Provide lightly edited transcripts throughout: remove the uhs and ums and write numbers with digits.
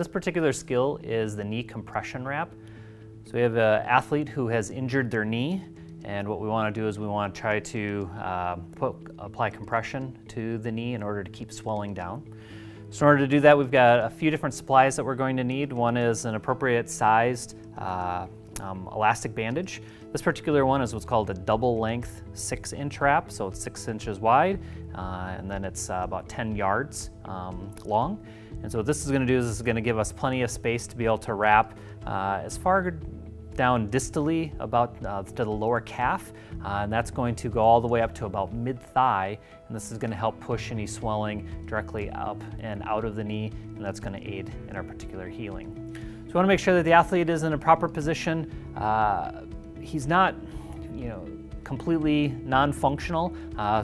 this particular skill is the knee compression wrap. So we have an athlete who has injured their knee, and what we want to do is we want to try to apply compression to the knee in order to keep swelling down. So in order to do that, we've got a few different supplies that we're going to need. One is an appropriate sized elastic bandage. This particular one is what's called a double length 6-inch wrap, so it's 6 inches wide and then it's about 10 yards long. And so what this is going to do is it's going to give us plenty of space to be able to wrap as far down distally about to the lower calf, and that's going to go all the way up to about mid-thigh, and this is going to help push any swelling directly up and out of the knee, and that's going to aid in our particular healing. So we want to make sure that the athlete is in a proper position. He's not, completely non-functional,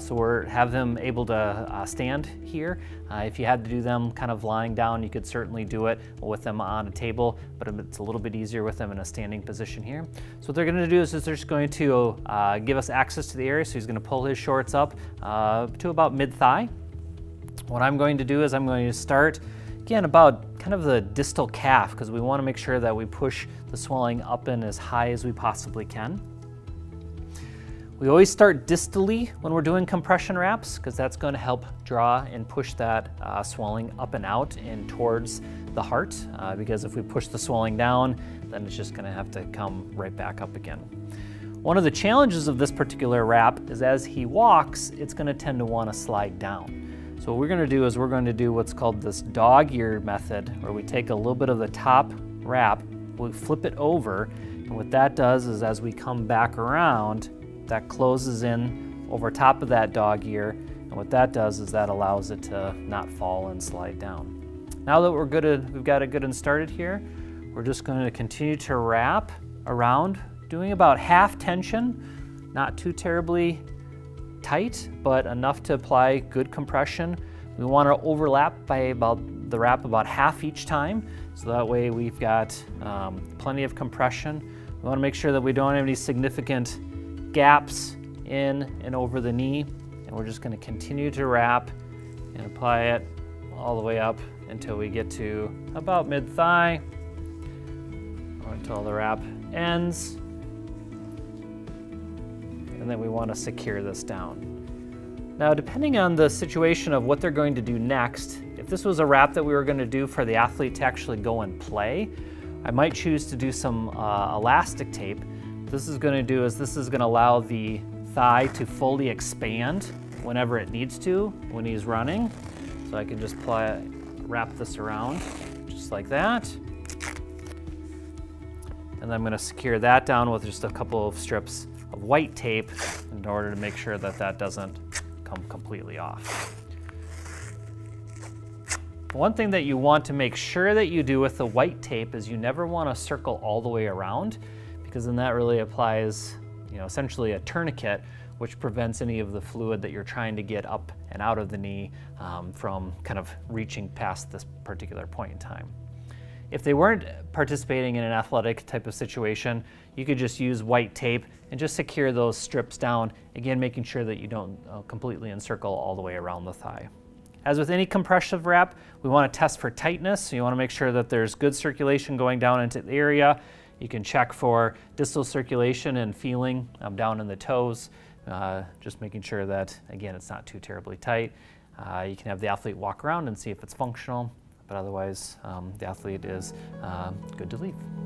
so we have them able to stand here. If you had to do them kind of lying down, you could certainly do it with them on a table, but it's a little bit easier with them in a standing position here. So what they're going to do is they're just going to give us access to the area. So he's going to pull his shorts up to about mid-thigh. What I'm going to do is I'm going to start again about kind of the distal calf, because we want to make sure that we push the swelling up in as high as we possibly can. We always start distally when we're doing compression wraps, because that's going to help draw and push that swelling up and out and towards the heart, because if we push the swelling down, then it's just going to have to come right back up again. One of the challenges of this particular wrap is as he walks, it's going to tend to want to slide down. So what we're going to do is we're going to do what's called this dog ear method, where we take a little bit of the top wrap, we flip it over, and what that does is as we come back around, that closes in over top of that dog ear, and what that does is that allows it to not fall and slide down. Now that we've got it good and started here, we're just going to continue to wrap around, doing about half tension, not too terribly tight, but enough to apply good compression. We want to overlap the wrap about half each time, so that way we've got plenty of compression. We want to make sure that we don't have any significant gaps in and over the knee, and we're just going to continue to wrap and apply it all the way up until we get to about mid-thigh, or until the wrap ends. And then we want to secure this down. Now, depending on the situation of what they're going to do next, if this was a wrap that we were going to do for the athlete to actually go and play, I might choose to do some elastic tape. What this is going to do is this is going to allow the thigh to fully expand whenever it needs to when he's running. So I can just wrap this around just like that. And then I'm going to secure that down with just a couple of strips of white tape in order to make sure that that doesn't come completely off. One thing that you want to make sure that you do with the white tape is you never want to circle all the way around, because then that really applies, essentially a tourniquet, which prevents any of the fluid that you're trying to get up and out of the knee from kind of reaching past this particular point in time. If they weren't participating in an athletic type of situation, you could just use white tape and just secure those strips down, again making sure that you don't completely encircle all the way around the thigh. As with any compressive wrap, we want to test for tightness, so you want to make sure that there's good circulation going down into the area. You can check for distal circulation and feeling down in the toes, just making sure that, again, it's not too terribly tight. You can have the athlete walk around and see if it's functional. But otherwise, the athlete is good to leave.